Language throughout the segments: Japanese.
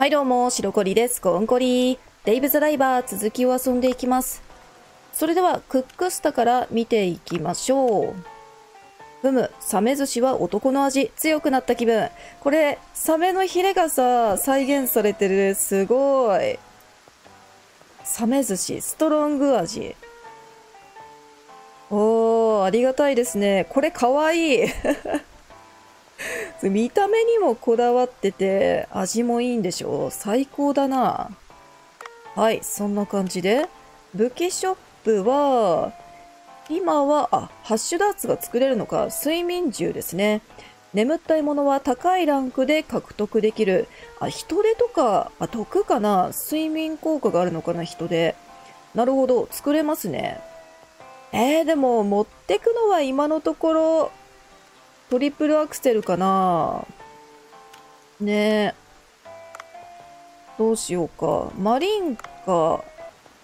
はいどうも、白コリです。コンコリ。デイブ・ザ・ダイバー、続きを遊んでいきます。それでは、クックスタから見ていきましょう。ふむ、サメ寿司は男の味、強くなった気分。これ、サメのヒレがさ、再現されてる。すごい。サメ寿司、ストロング味。おー、ありがたいですね。これ、かわいい。見た目にもこだわってて、味もいいんでしょう。最高だな。はい、そんな感じで。武器ショップは、今は、あ、ハッシュダーツが作れるのか。睡眠銃ですね。眠ったいものは高いランクで獲得できる。あ、人手とか、あ、毒かな。睡眠効果があるのかな、人手。なるほど、作れますね。でも、持ってくのは今のところ、トリプルアクセルかなねえ。どうしようか。マリンカ、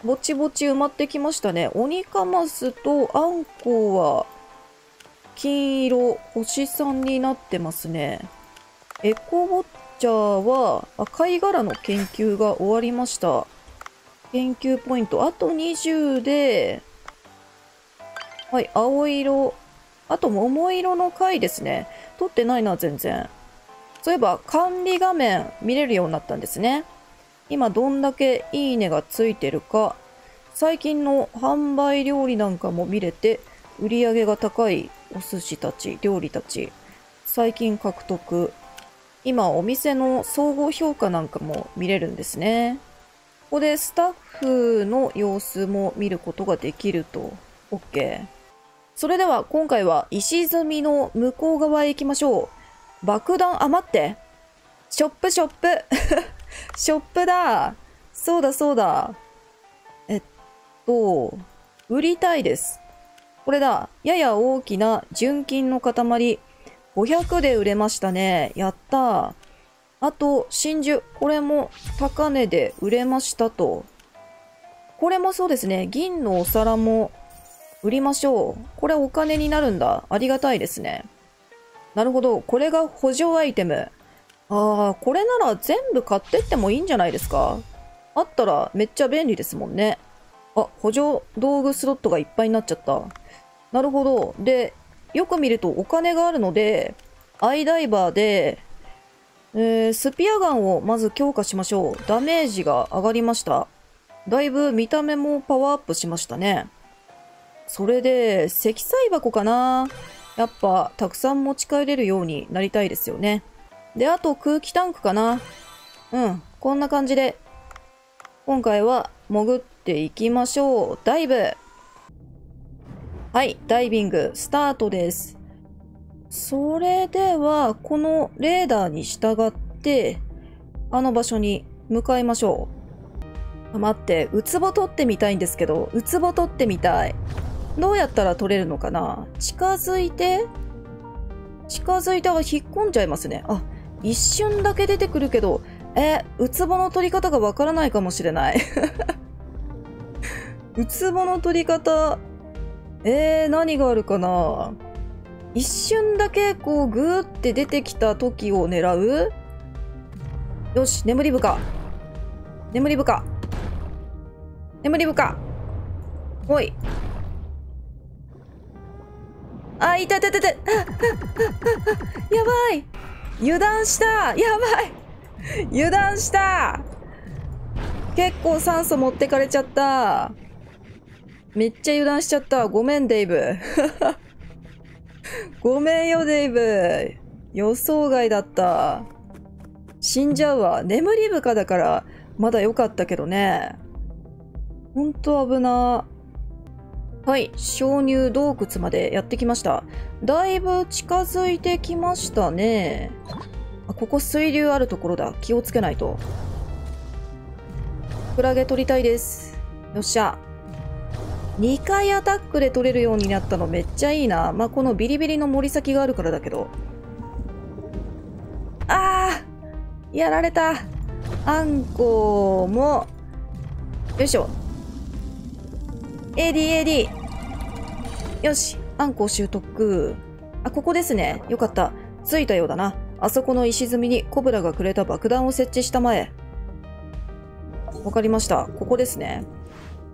ぼちぼち埋まってきましたね。オニカマスとアンコウは、金色、星3になってますね。エコボッチャーは、貝殻の研究が終わりました。研究ポイント、あと20で、はい、青色。あと、桃色の貝ですね。撮ってないな、全然。そういえば、管理画面見れるようになったんですね。今、どんだけいいねがついてるか。最近の販売料理なんかも見れて、売り上げが高いお寿司たち、料理たち、最近獲得。今、お店の総合評価なんかも見れるんですね。ここでスタッフの様子も見ることができると。OK。それでは今回は石積みの向こう側へ行きましょう。爆弾、あ、待って。ショップショップ。ショップだ。そうだそうだ。売りたいです。これだ。やや大きな純金の塊。500で売れましたね。やった。あと、真珠。これも高値で売れましたと。これもそうですね。銀のお皿も。売りましょう。これお金になるんだ。ありがたいですね。なるほど。これが補助アイテム。ああ、これなら全部買ってってもいいんじゃないですか。あったらめっちゃ便利ですもんね。あ、補助道具スロットがいっぱいになっちゃった。なるほど。で、よく見るとお金があるので、アイダイバーで、スピアガンをまず強化しましょう。ダメージが上がりました。だいぶ見た目もパワーアップしましたね。それで、積載箱かな？やっぱ、たくさん持ち帰れるようになりたいですよね。で、あと空気タンクかな？うん、こんな感じで、今回は潜っていきましょう。ダイブ！はい、ダイビング、スタートです。それでは、このレーダーに従って、あの場所に向かいましょう。待って、ウツボ取ってみたいんですけど、ウツボ取ってみたい。どうやったら取れるのかな？近づいて、引っ込んじゃいますね。あ、一瞬だけ出てくるけど、ウツボの取り方がわからないかもしれない。ウツボの取り方、何があるかな？一瞬だけ、こう、ぐーって出てきた時を狙う？よし、眠り部か。おい。あ、いた。やばい。油断した。結構酸素持ってかれちゃった。めっちゃ油断しちゃった。ごめん、デイブ。ごめんよ、デイブ。予想外だった。死んじゃうわ。眠り深だから、まだ良かったけどね。ほんと危な。はい、鍾乳洞窟までやってきました。だいぶ近づいてきましたね。あ、ここ水流あるところだ。気をつけないと。クラゲ取りたいです。よっしゃ。2回アタックで取れるようになったのめっちゃいいな。まあ、このビリビリの森先があるからだけど。あー！やられた。あんこも。よいしょ。AD。よし。アンコウ習得。あ、ここですね。よかった。着いたようだな。あそこの石積みにコブラがくれた爆弾を設置したまえ。わかりました。ここですね。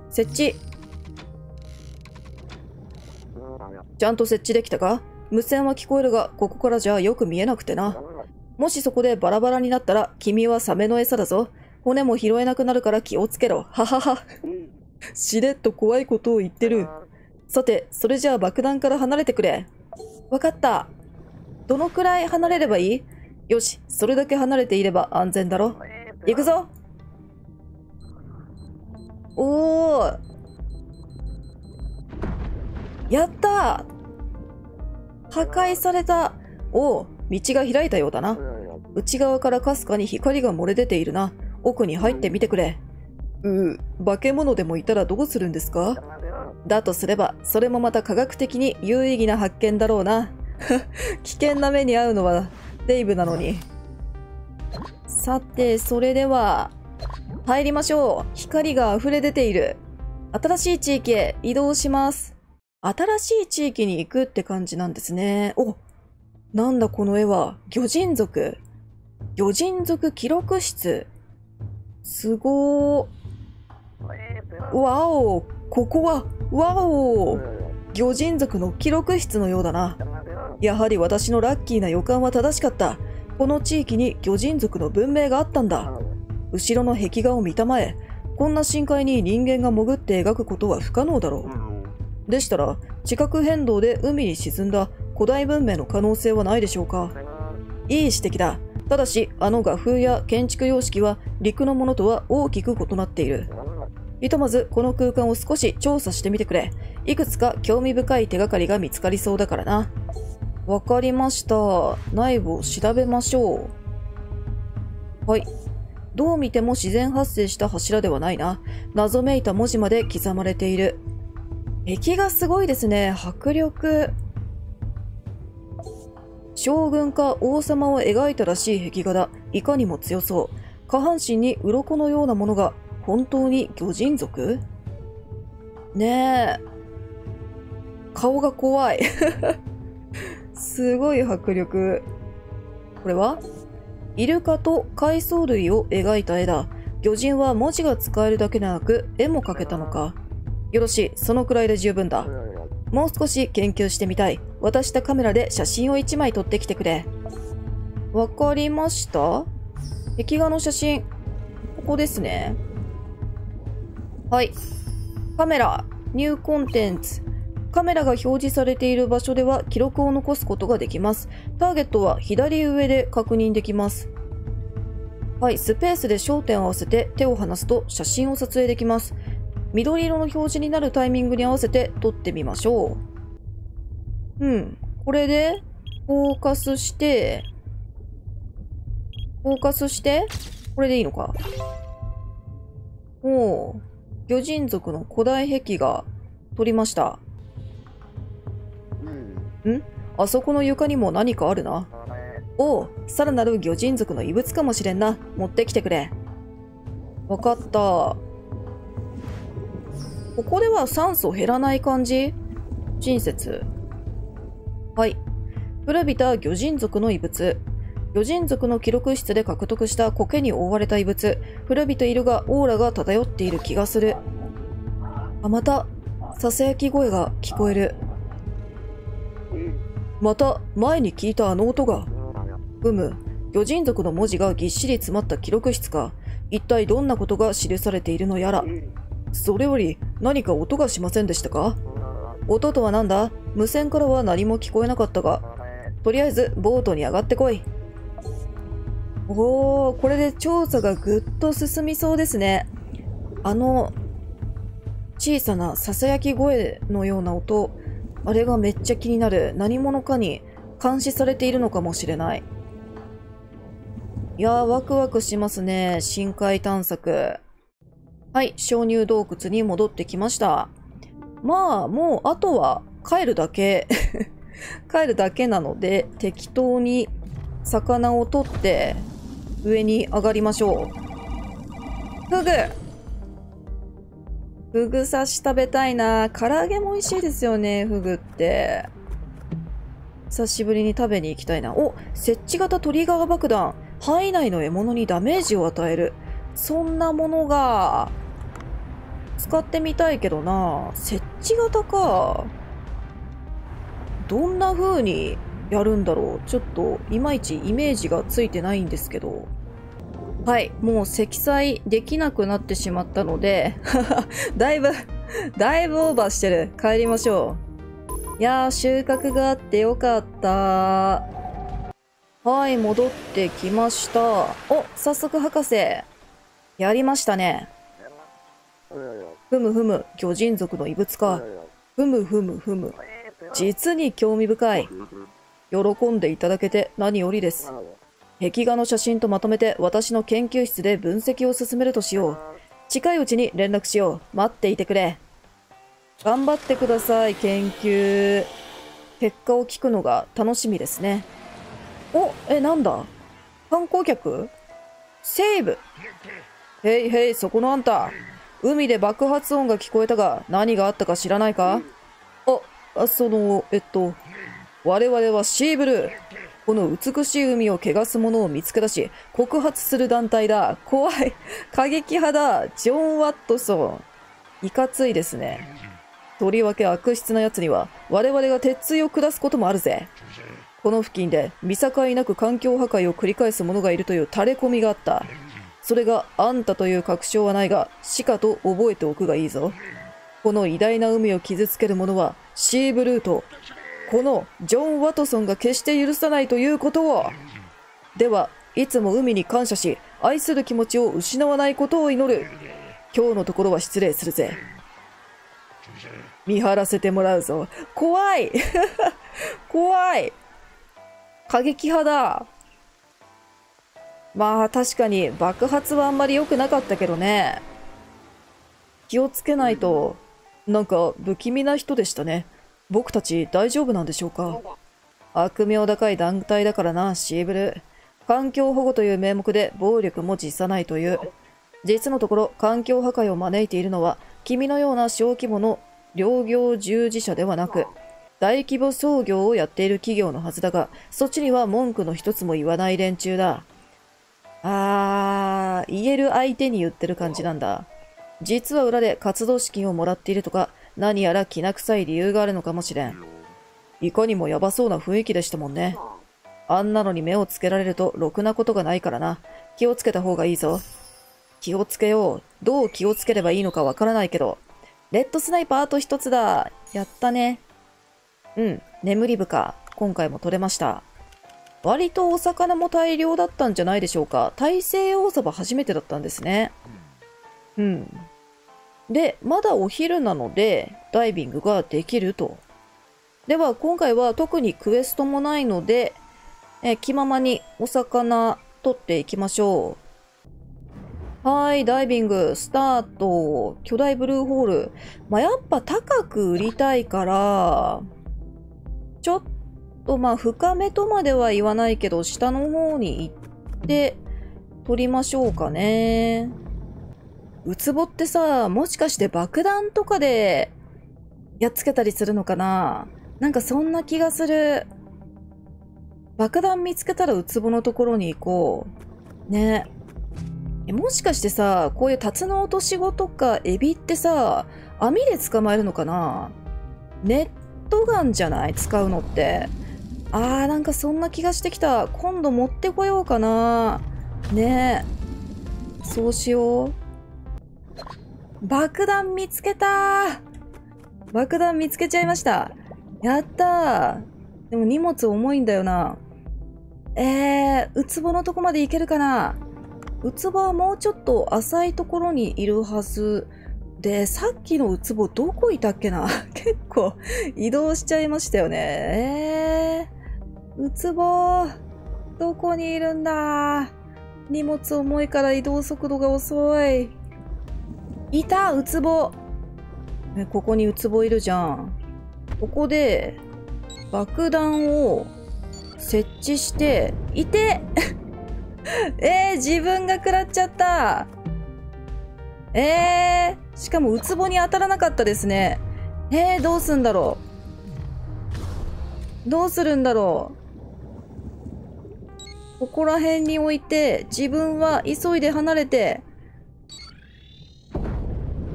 設置。ちゃんと設置できたか？無線は聞こえるが、ここからじゃよく見えなくてな。もしそこでバラバラになったら、君はサメの餌だぞ。骨も拾えなくなるから気をつけろ。ははは。しれっと怖いことを言ってる。さて、それじゃあ爆弾から離れてくれ。わかった。どのくらい離れればいい？よし、それだけ離れていれば安全だろ。行くぞ。おお。やったー。破壊された。おお、道が開いたようだな。内側からかすかに光が漏れ出ているな。奥に入ってみてくれ。化け物でもいたらどうするんですか？だとすれば、それもまた科学的に有意義な発見だろうな。危険な目に遭うのはデイブなのに。さて、それでは入りましょう。光が溢れ出ている。新しい地域へ移動します。新しい地域に行くって感じなんですね。お、なんだこの絵は。魚人族。魚人族記録室。すごー。わお、ここは。わお、魚人族の記録室のようだな。やはり私のラッキーな予感は正しかった。この地域に魚人族の文明があったんだ。後ろの壁画を見たまえ、こんな深海に人間が潜って描くことは不可能だろう。でしたら、地殻変動で海に沈んだ古代文明の可能性はないでしょうか。いい指摘だ。ただし、あの画風や建築様式は陸のものとは大きく異なっている。ひとまずこの空間を少し調査してみてくれ。いくつか興味深い手がかりが見つかりそうだからな。わかりました。内部を調べましょう。はい。どう見ても自然発生した柱ではないな。謎めいた文字まで刻まれている。壁がすごいですね。迫力。将軍か王様を描いたらしい壁画だ。いかにも強そう。下半身に鱗のようなものが。本当に魚人族？ねえ。顔が怖い。すごい迫力。これは？イルカと海藻類を描いた絵だ。魚人は文字が使えるだけでなく絵も描けたのか。よろしい、そのくらいで十分だ。もう少し研究してみたい。渡したカメラで写真を1枚撮ってきてくれ。わかりました。壁画の写真、ここですね。はい。カメラ、ニューコンテンツ。カメラが表示されている場所では記録を残すことができます。ターゲットは左上で確認できます。はい、スペースで焦点を合わせて手を離すと写真を撮影できます。緑色の表示になるタイミングに合わせて撮ってみましょう。うん、これでフォーカスして、フォーカスして、これでいいのか。おぉ、魚人族の古代壁画、撮りました。ん？あそこの床にも何かあるな。おう、さらなる魚人族の遺物かもしれんな。持ってきてくれ。わかった。ここでは酸素減らない感じ？親切。はい。古びた魚人族の遺物。魚人族の記録室で獲得した苔に覆われた遺物。古びているがオーラが漂っている気がする。あ、また、囁き声が聞こえる。また前に聞いたあの音が。うむ、魚人族の文字がぎっしり詰まった記録室か。一体どんなことが記されているのやら。それより何か音がしませんでしたか？音とはなんだ？無線からは何も聞こえなかったが、とりあえずボートに上がってこい。おお、これで調査がぐっと進みそうですね。あの小さなささやき声のような音、あれがめっちゃ気になる。何者かに監視されているのかもしれない。いやー、ワクワクしますね。深海探索。はい、鍾乳洞窟に戻ってきました。まあ、もうあとは帰るだけ。帰るだけなので、適当に魚を取って上に上がりましょう。フグ！フグ刺し食べたいな。唐揚げも美味しいですよね、フグって。久しぶりに食べに行きたいな。お、設置型トリガー爆弾。範囲内の獲物にダメージを与える。そんなものが使ってみたいけどな。設置型か。どんな風にやるんだろう。ちょっといまいちイメージがついてないんですけど。はい、もう積載できなくなってしまったのでだいぶオーバーしてる。帰りましょう。いやー、収穫があってよかった。はい、戻ってきました。お、早速博士。やりましたね。ふむふむ、魚人族の遺物か。ふむふむふむ。実に興味深い。喜んでいただけて何よりです。壁画の写真とまとめて私の研究室で分析を進めるとしよう。近いうちに連絡しよう。待っていてくれ。頑張ってください、研究。結果を聞くのが楽しみですね。お、なんだ？観光客？セーブ。へいへい、そこのあんた。海で爆発音が聞こえたが、何があったか知らないか？我々はシーブルー。この美しい海を汚す者を見つけ出し、告発する団体だ。怖い。過激派だ。ジョン・ワットソン。いかついですね。とりわけ悪質な奴には、我々が鉄槌を下すこともあるぜ。この付近で見境なく環境破壊を繰り返す者がいるという垂れ込みがあった。それがあんたという確証はないが、しかと覚えておくがいいぞ。この偉大な海を傷つける者は、シーブルーと、このジョン・ワトソンが決して許さないということを。では、いつも海に感謝し、愛する気持ちを失わないことを祈る。今日のところは失礼するぜ。見張らせてもらうぞ。怖い怖い。過激派だ。まあ確かに爆発はあんまり良くなかったけどね。気をつけないと。なんか不気味な人でしたね。僕たち大丈夫なんでしょうか。悪名高い団体だからな、シーブルー。環境保護という名目で暴力も辞さないという。実のところ環境破壊を招いているのは君のような小規模の漁業従事者ではなく、大規模操業をやっている企業のはずだが、そっちには文句の一つも言わない連中だ。あー、言える相手に言ってる感じなんだ。実は裏で活動資金をもらっているとか、何やらきな臭い理由があるのかもしれん。いかにもやばそうな雰囲気でしたもんね。あんなのに目をつけられるとろくなことがないからな。気をつけた方がいいぞ。気をつけよう。どう気をつければいいのかわからないけど。レッドスナイパーあと一つだ。やったね。うん、眠り深。今回も取れました。割とお魚も大量だったんじゃないでしょうか。大西洋サバ初めてだったんですね。うん。で、まだお昼なので、ダイビングができると。では、今回は特にクエストもないので、気ままにお魚取っていきましょう。はい、ダイビング、スタート。巨大ブルーホール。まあ、やっぱ高く売りたいから、ちょっとまあ深めとまでは言わないけど、下の方に行って取りましょうかね。ウツボってさ、もしかして爆弾とかでやっつけたりするのかな？なんかそんな気がする。爆弾見つけたらウツボのところに行こう。ね。もしかしてさ、こういうタツノオトシゴとかエビってさ、網で捕まえるのかな？ネットガンじゃない使うのって。なんかそんな気がしてきた。今度持ってこようかな。ねえ、そうしよう。爆弾見つけたー。爆弾見つけちゃいました。やったー。でも荷物重いんだよな。ウツボのとこまで行けるかな。ウツボはもうちょっと浅いところにいるはずで、さっきのウツボどこいたっけな結構移動しちゃいましたよね。ウツボどこにいるんだ。荷物重いから移動速度が遅い。いた、ウツボ。ここにウツボいるじゃん。ここで爆弾を設置していて自分が食らっちゃった。しかもウツボに当たらなかったですね。どうすんだろう。どうするんだろう。ここら辺に置いて、自分は急いで離れて、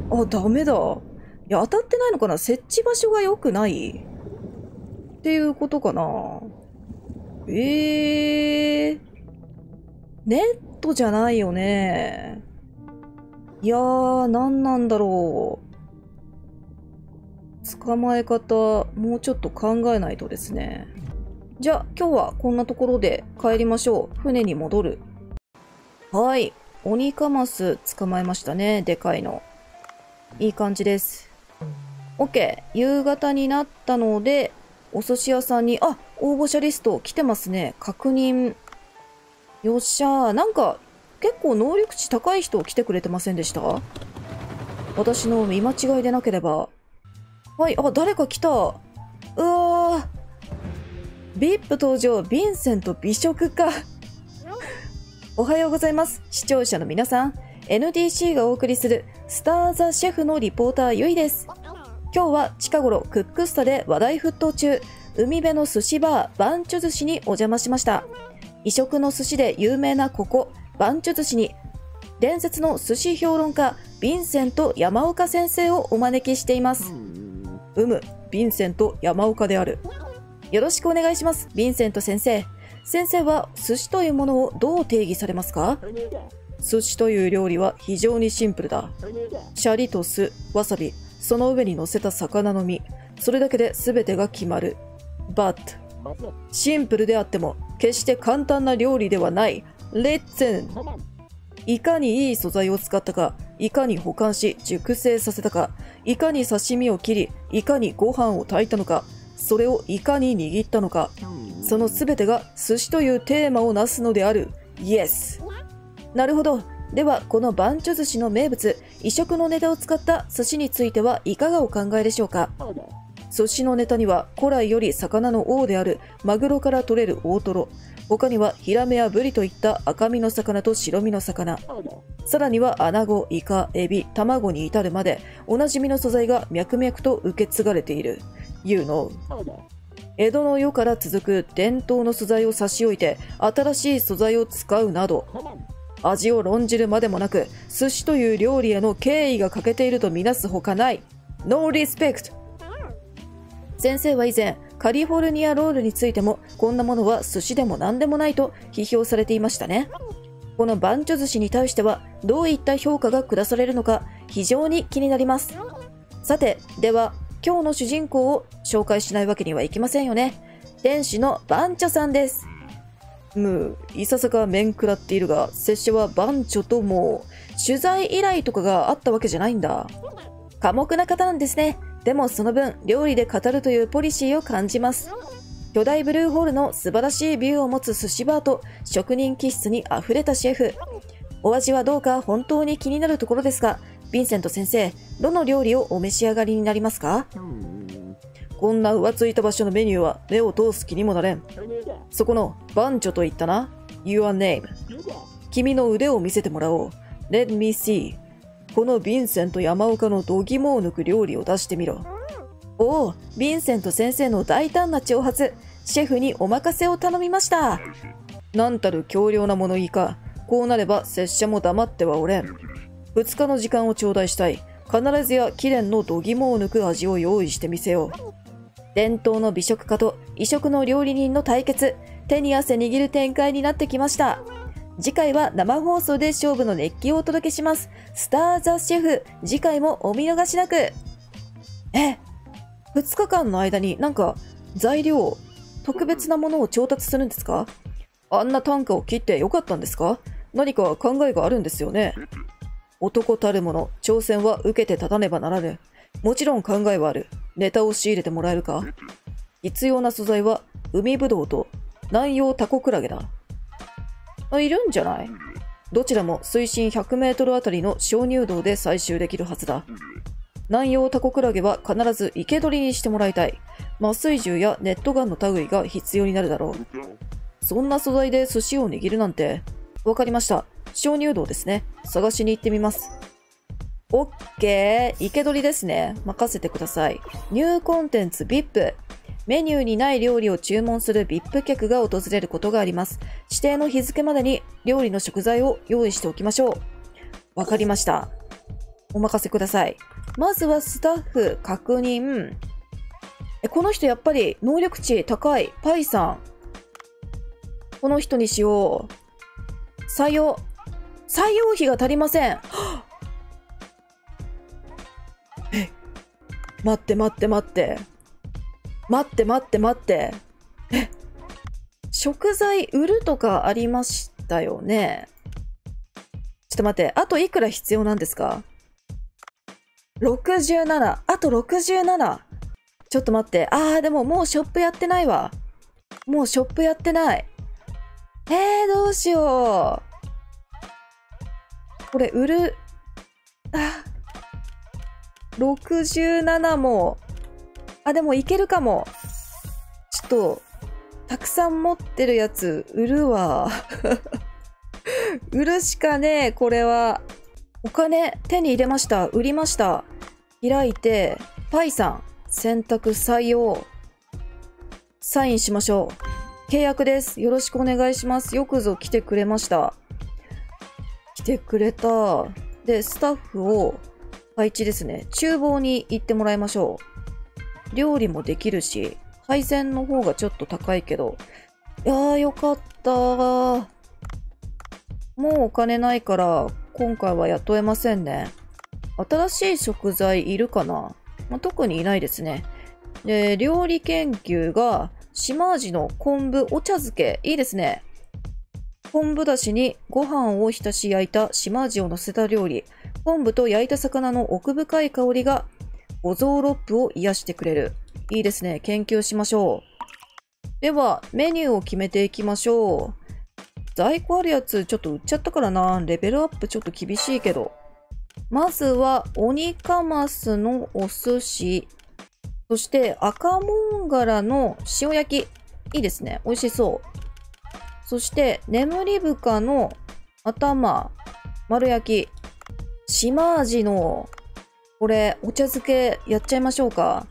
あ、ダメだ。いや、当たってないのかな？設置場所が良くないっていうことかな。ネットじゃないよね。いやー、何なんだろう。捕まえ方、もうちょっと考えないとですね。じゃあ、今日はこんなところで帰りましょう。船に戻る。はい。オニカマス捕まえましたね。でかいの。いい感じです。OK。夕方になったので、お寿司屋さんに、あ、応募者リスト来てますね。確認。よっしゃー。なんか、結構能力値高い人来てくれてませんでした？私の見間違いでなければ。はい。あ、誰か来た。うわー。VIP 登場、ヴィンセント美食家。おはようございます。視聴者の皆さん、NDC がお送りするスター・ザ・シェフのリポーターゆいです。今日は近頃クックスタで話題沸騰中、海辺の寿司バー、番茶寿司にお邪魔しました。異色の寿司で有名なここ、番茶寿司に、伝説の寿司評論家、ヴィンセント山岡先生をお招きしています。うむ、ヴィンセント山岡である。よろしくお願いします、ヴィンセント先生。先生は寿司というものをどう定義されますか？寿司という料理は非常にシンプルだ。シャリと酢、わさび、その上に乗せた魚の身、それだけで全てが決まる。But、シンプルであっても、決して簡単な料理ではない。Listen、いかにいい素材を使ったか、いかに保管し熟成させたか、いかに刺身を切り、いかにご飯を炊いたのか、それをいかに握ったのか、その全てが寿司というテーマをなすのである。イエス。なるほど。では、この番茶寿司の名物、異色のネタを使った寿司についてはいかがお考えでしょうか？寿司のネタには古来より魚の王であるマグロから取れる大トロ、他にはヒラメやブリといった赤身の魚と白身の魚、さらにはアナゴ、イカ、エビ、卵に至るまでおなじみの素材が脈々と受け継がれている。You know. 江戸の世から続く伝統の素材を差し置いて新しい素材を使うなど、味を論じるまでもなく寿司という料理への敬意が欠けているとみなすほかない。ノーリスペクト。先生は以前カリフォルニアロールについてもこんなものは寿司でも何でもないと批評されていましたね。この番茶寿司に対してはどういった評価が下されるのか非常に気になります。さて、では今日の主人公を紹介しないわけにはいきませんよね。店主の番茶さんです。むう、いささか面食らっているが、拙者は番茶とも取材依頼とかがあったわけじゃないんだ。寡黙な方なんですね。でもその分、料理で語るというポリシーを感じます。巨大ブルーホールの素晴らしいビューを持つ寿司バーと職人気質にあふれたシェフ。お味はどうか本当に気になるところですが、ヴィンセント先生、どの料理をお召し上がりになりますか？こんな浮ついた場所のメニューは目を通す気にもなれん。そこの番茶と言ったな。Your name。君の腕を見せてもらおう。Let me see。このヴィンセント山岡の度肝を抜く料理を出してみろ。おお、ヴィンセント先生の大胆な挑発。シェフにお任せを頼みました。なんたる強量な物言いか。こうなれば拙者も黙ってはおれん。2日の時間を頂戴したい。必ずや貴殿の度肝を抜く味を用意してみせよう。伝統の美食家と異色の料理人の対決、手に汗握る展開になってきました。次回は生放送で勝負の熱気をお届けします。スター・ザ・シェフ、次回もお見逃しなく。2日間の間になんか材料、特別なものを調達するんですか？あんな単価を切ってよかったんですか？何か考えがあるんですよね。男たるもの、挑戦は受けて立たねばならぬ。もちろん考えはある。ネタを仕入れてもらえるか？必要な素材は海ぶどうと南洋タコクラゲだ。あ、いるんじゃない？どちらも水深 100m あたりの鍾乳洞で採集できるはずだ。南洋タコクラゲは必ず生け捕りにしてもらいたい。麻酔銃やネットガンの類が必要になるだろう。そんな素材で寿司を握るなんて。わかりました。鍾乳洞ですね。探しに行ってみます。OK。生け捕りですね。任せてください。ニューコンテンツ VIP。メニューにない料理を注文する VIP 客が訪れることがあります。指定の日付までに料理の食材を用意しておきましょう。わかりました。お任せください。まずはスタッフ確認。この人やっぱり能力値高い。パイさん。この人にしよう。採用。採用費が足りません。え、待って待って待って。待って待って待って。え、食材売るとかありましたよね。ちょっと待って。あといくら必要なんですか ?67。あと67。ちょっと待って。あー、でももうショップやってないわ。もうショップやってない。どうしよう。これ、売る。あ、67も。あ、でもいけるかも。ちょっと、たくさん持ってるやつ、売るわ。売るしかねえ、これは。お金、手に入れました。売りました。開いて、パイさん。選択採用。サインしましょう。契約です。よろしくお願いします。よくぞ来てくれました。来てくれた。で、スタッフを配置ですね。厨房に行ってもらいましょう。料理もできるし、配膳の方がちょっと高いけど。いやー、よかった。もうお金ないから、今回は雇えませんね。新しい食材いるかな？まあ、特にいないですね。で、料理研究が、島味の昆布お茶漬け。いいですね。昆布だしにご飯を浸し焼いた島味を乗せた料理。昆布と焼いた魚の奥深い香りが、五臓六腑を癒してくれる。いいですね。研究しましょう。では、メニューを決めていきましょう。在庫あるやつ、ちょっと売っちゃったからな。レベルアップちょっと厳しいけど。まずは、オニカマスのお寿司。そして、赤もんがらの塩焼き。いいですね。美味しそう。そして、眠りぶかの頭、丸焼き。島味の、これ、お茶漬けやっちゃいましょうか。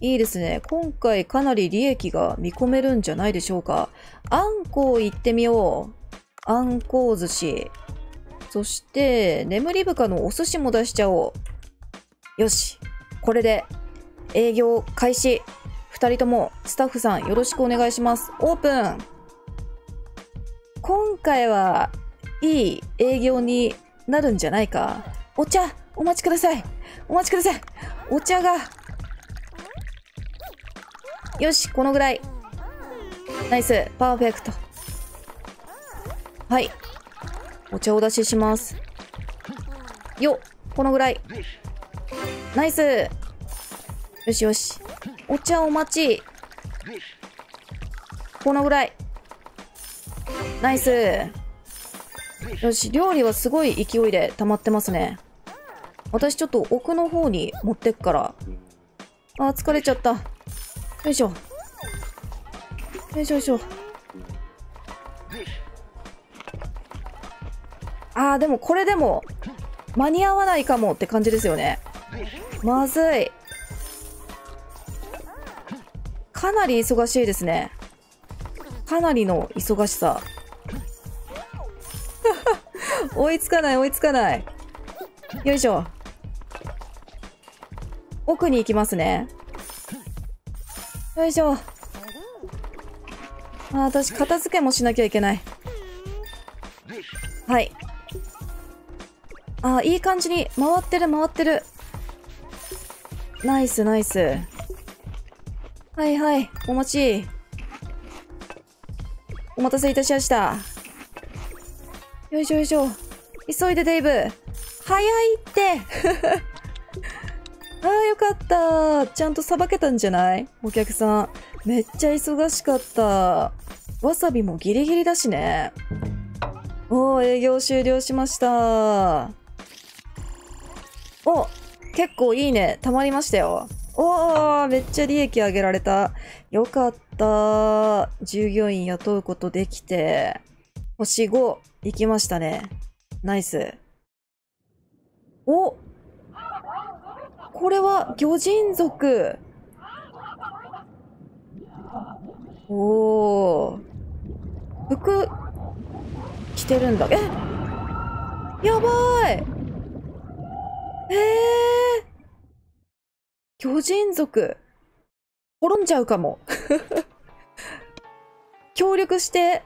いいですね。今回かなり利益が見込めるんじゃないでしょうか。あんこういってみよう。あんこう寿司。そして、眠り深のお寿司も出しちゃおう。よし。これで、営業開始。二人とも、スタッフさんよろしくお願いします。オープン。今回は、いい営業になるんじゃないか。お茶、お待ちください。お待ちください。お茶が。よし、このぐらい。ナイス。パーフェクト。はい。お茶を出しします。よっ、このぐらい。ナイス。よしよし。お茶お待ち。このぐらい。ナイス。よし、料理はすごい勢いで溜まってますね。私ちょっと奥の方に持ってくから。あー、疲れちゃった。よいしょ。よいしょよいしょ。あー、でもこれでも間に合わないかもって感じですよね。まずい。かなり忙しいですね。かなりの忙しさ。追いつかない追いつかない。よいしょ。奥に行きますね。よいしょ。あー、私片付けもしなきゃいけない。はい。ああ、いい感じに回ってる回ってる。ナイスナイス。はいはい、お待ち。お待たせいたしました。よいしょよいしょ。急いでデイブ。早いって。ああ、よかった。ちゃんとさばけたんじゃない？お客さん。めっちゃ忙しかった。わさびもギリギリだしね。おー、営業終了しました。お、結構いいね。たまりましたよ。おー、めっちゃ利益上げられた。よかった。従業員雇うことできて。星5、行きましたね。ナイス。お、これは魚人族。おー。服、着てるんだ。え、やばい。ええー、巨人族滅んじゃうかも。協力して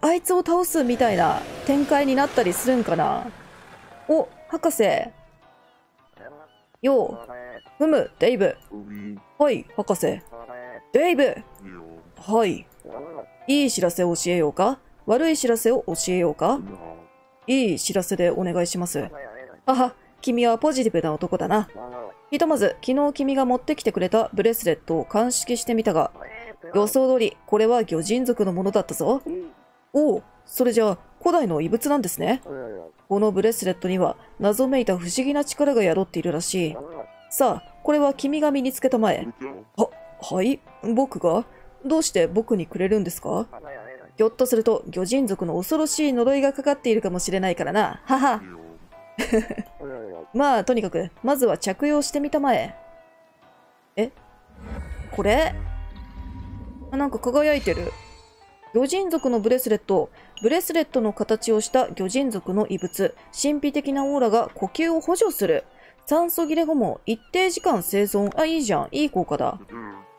あいつを倒すみたいな展開になったりするんかな。お、博士よう、デイブ。はい、博士デイブ。はい、いい知らせを教えようか、悪い知らせを教えようか。いい知らせでお願いします。あは、君はポジティブな男だな。ひとまず昨日君が持ってきてくれたブレスレットを鑑識してみたが、予想通りこれは魚人族のものだったぞ。おお、それじゃあ古代の遺物なんですね。このブレスレットには謎めいた不思議な力が宿っているらしい。さあ、これは君が身につけたまえ。はい、僕が？どうして僕にくれるんですか？ひょっとすると魚人族の恐ろしい呪いがかかっているかもしれないからな。はは。まあとにかくまずは着用してみたまえ。え、これなんか輝いてる。魚人族のブレスレット。ブレスレットの形をした魚人族の遺物。神秘的なオーラが呼吸を補助する。酸素切れ後も一定時間生存。あ、いいじゃん。いい効果だ。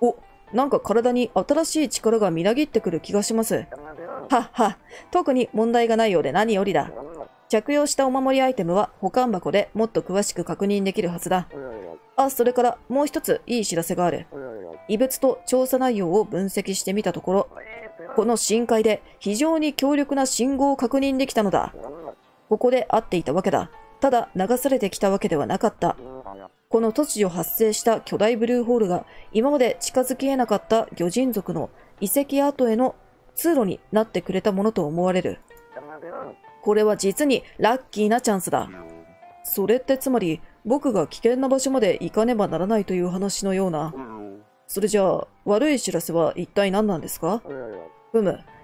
お、なんか体に新しい力がみなぎってくる気がします。はっはっ、特に問題がないようで何よりだ。着用したお守りアイテムは保管箱でもっと詳しく確認できるはずだ。あ、それからもう一ついい知らせがある。異物と調査内容を分析してみたところ、この深海で非常に強力な信号を確認できたのだ。ここで合っていたわけだ。ただ流されてきたわけではなかった。この突如発生した巨大ブルーホールが今まで近づきえなかった魚人族の遺跡跡への通路になってくれたものと思われる。これは実にラッキーなチャンスだ。それってつまり僕が危険な場所まで行かねばならないという話のような。それじゃあ悪い知らせは一体何なんですか？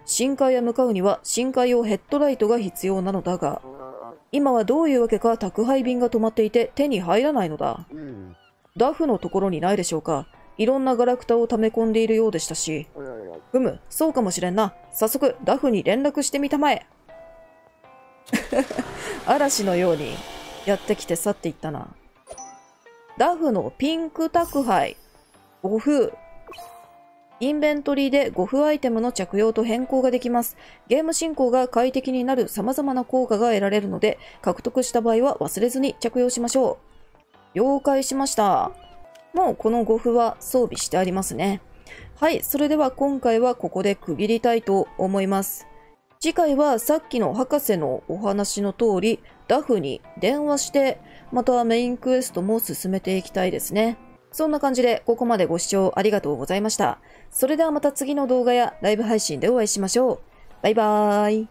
深海へ向かうには深海用ヘッドライトが必要なのだが、今はどういうわけか宅配便が止まっていて手に入らないのだ。ダフのところにないでしょうか。いろんなガラクタを溜め込んでいるようでしたし。そうかもしれんな。早速ダフに連絡してみたまえ。嵐のようにやってきて去っていったな。ダフのピンク宅配5風インベントリーで5風アイテムの着用と変更ができます。ゲーム進行が快適になる様々な効果が得られるので、獲得した場合は忘れずに着用しましょう。了解しました。もうこの5風は装備してありますね。はい、それでは今回はここで区切りたいと思います。次回はさっきの博士のお話の通り、ダフに電話して、またメインクエストも進めていきたいですね。そんな感じでここまでご視聴ありがとうございました。それではまた次の動画やライブ配信でお会いしましょう。バイバーイ。